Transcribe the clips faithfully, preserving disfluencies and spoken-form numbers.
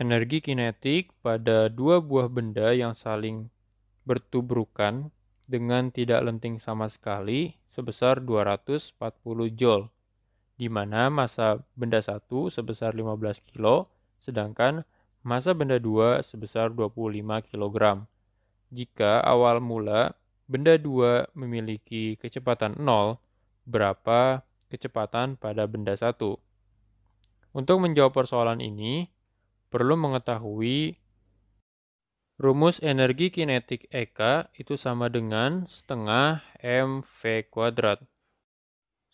Energi kinetik pada dua buah benda yang saling bertubrukan dengan tidak lenting sama sekali sebesar dua ratus empat puluh joule, di mana massa benda satu sebesar lima belas kilogram, sedangkan massa benda dua sebesar dua puluh lima kilogram. Jika awal mula benda dua memiliki kecepatan nol, berapa kecepatan pada benda satu? Untuk menjawab persoalan ini, perlu mengetahui rumus energi kinetik E K itu sama dengan setengah M V kuadrat.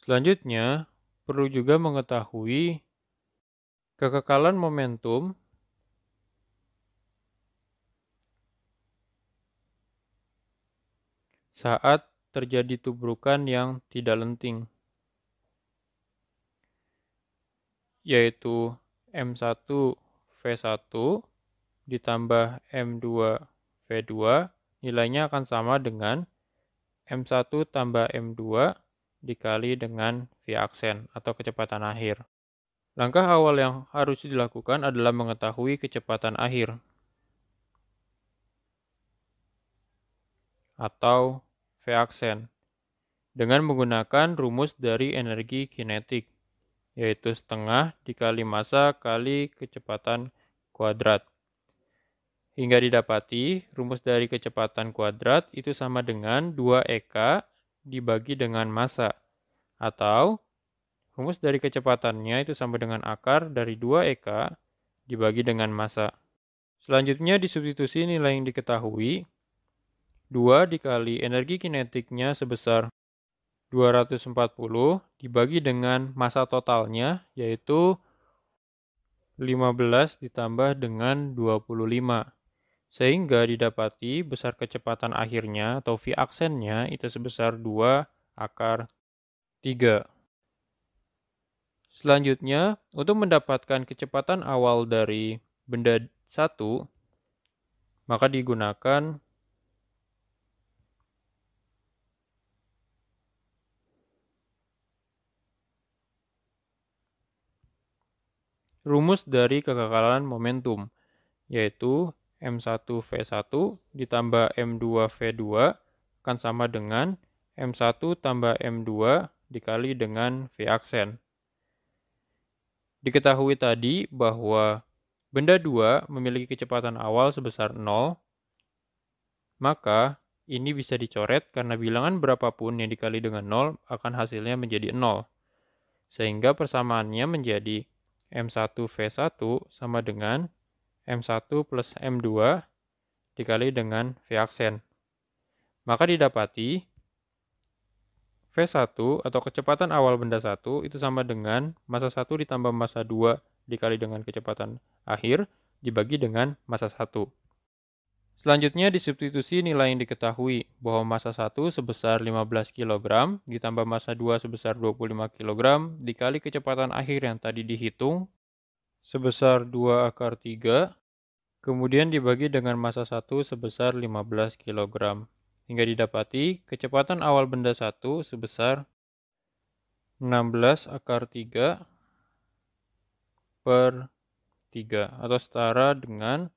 Selanjutnya, perlu juga mengetahui kekekalan momentum saat terjadi tubrukan yang tidak lenting, yaitu M satu V satu ditambah M dua V dua, nilainya akan sama dengan M satu tambah M dua dikali dengan V aksen atau kecepatan akhir. Langkah awal yang harus dilakukan adalah mengetahui kecepatan akhir atau V aksen dengan menggunakan rumus dari energi kinetik, yaitu setengah dikali massa kali kecepatan kuadrat. Hingga didapati, rumus dari kecepatan kuadrat itu sama dengan dua E K dibagi dengan massa, atau rumus dari kecepatannya itu sama dengan akar dari dua E K dibagi dengan massa. Selanjutnya disubstitusi nilai yang diketahui, dua dikali energi kinetiknya sebesar dua ratus empat puluh dibagi dengan massa totalnya, yaitu lima belas ditambah dengan dua puluh lima, sehingga didapati besar kecepatan akhirnya atau V aksennya itu sebesar dua akar tiga. Selanjutnya, untuk mendapatkan kecepatan awal dari benda satu, maka digunakan rumus dari kekekalan momentum, yaitu M satu V satu ditambah M dua V dua akan sama dengan M satu tambah M dua dikali dengan V aksen. Diketahui tadi bahwa benda dua memiliki kecepatan awal sebesar nol, maka ini bisa dicoret karena bilangan berapapun yang dikali dengan nol akan hasilnya menjadi nol, sehingga persamaannya menjadi M satu V satu sama dengan M satu plus M dua dikali dengan V aksen. Maka didapati V satu atau kecepatan awal benda satu itu sama dengan massa satu ditambah massa dua dikali dengan kecepatan akhir dibagi dengan massa satu. Selanjutnya disubstitusi nilai yang diketahui, bahwa massa satu sebesar lima belas kilogram ditambah massa dua sebesar dua puluh lima kilogram dikali kecepatan akhir yang tadi dihitung sebesar dua akar tiga, kemudian dibagi dengan massa satu sebesar lima belas kilogram, hingga didapati kecepatan awal benda satu sebesar enam belas akar tiga per tiga, atau setara dengan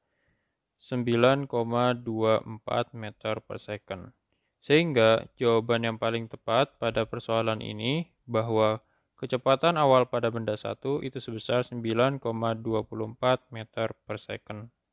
sembilan koma dua empat meter per second. Sehingga jawaban yang paling tepat pada persoalan ini bahwa kecepatan awal pada benda satu itu sebesar sembilan koma dua empat meter per second.